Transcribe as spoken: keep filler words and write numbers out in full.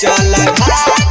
चल खा।